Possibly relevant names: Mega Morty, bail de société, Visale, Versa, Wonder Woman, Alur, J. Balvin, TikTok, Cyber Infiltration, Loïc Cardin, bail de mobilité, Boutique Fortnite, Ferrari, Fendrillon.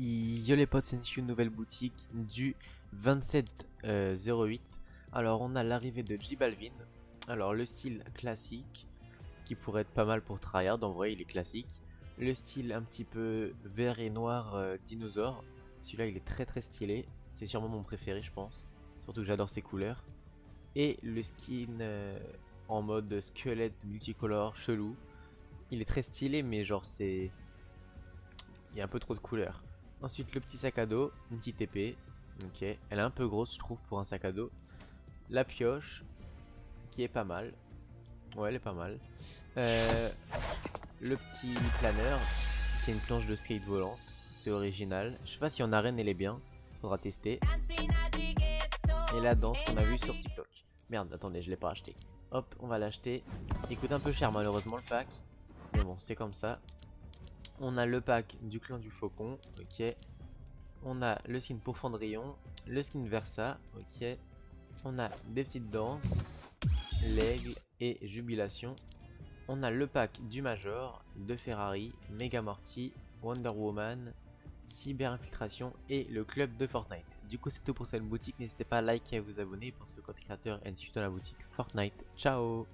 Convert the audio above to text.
Yo les potes, c'est une nouvelle boutique du 27/08. Alors on a l'arrivée de J. Balvin. Alors le style classique qui pourrait être pas mal pour tryhard, en vrai il est classique. Le style un petit peu vert et noir dinosaure, celui-là il est très stylé, c'est sûrement mon préféré je pense. Surtout que j'adore ses couleurs. Et le skin en mode squelette multicolore chelou, il est très stylé mais genre c'est... il y a un peu trop de couleurs. Ensuite le petit sac à dos, une petite épée, ok, elle est un peu grosse je trouve pour un sac à dos. La pioche, qui est pas mal, ouais elle est pas mal. Le petit planeur, qui est une planche de skate volante, c'est original. Je sais pas si en arène elle est bien, faudra tester. Et la danse qu'on a vue sur TikTok. Merde, attendez, je l'ai pas acheté. Hop, on va l'acheter, il coûte un peu cher malheureusement le pack, mais bon c'est comme ça. On a le pack du clan du faucon, ok. On a le skin pour Fendrillon, le skin Versa, ok. On a des petites danses, l'aigle et jubilation. On a le pack du Major, de Ferrari, Mega Morty, Wonder Woman, Cyber Infiltration et le club de Fortnite. Du coup c'est tout pour cette boutique, n'hésitez pas à liker et à vous abonner pour ce compte créateur et soutien à la boutique Fortnite. Ciao!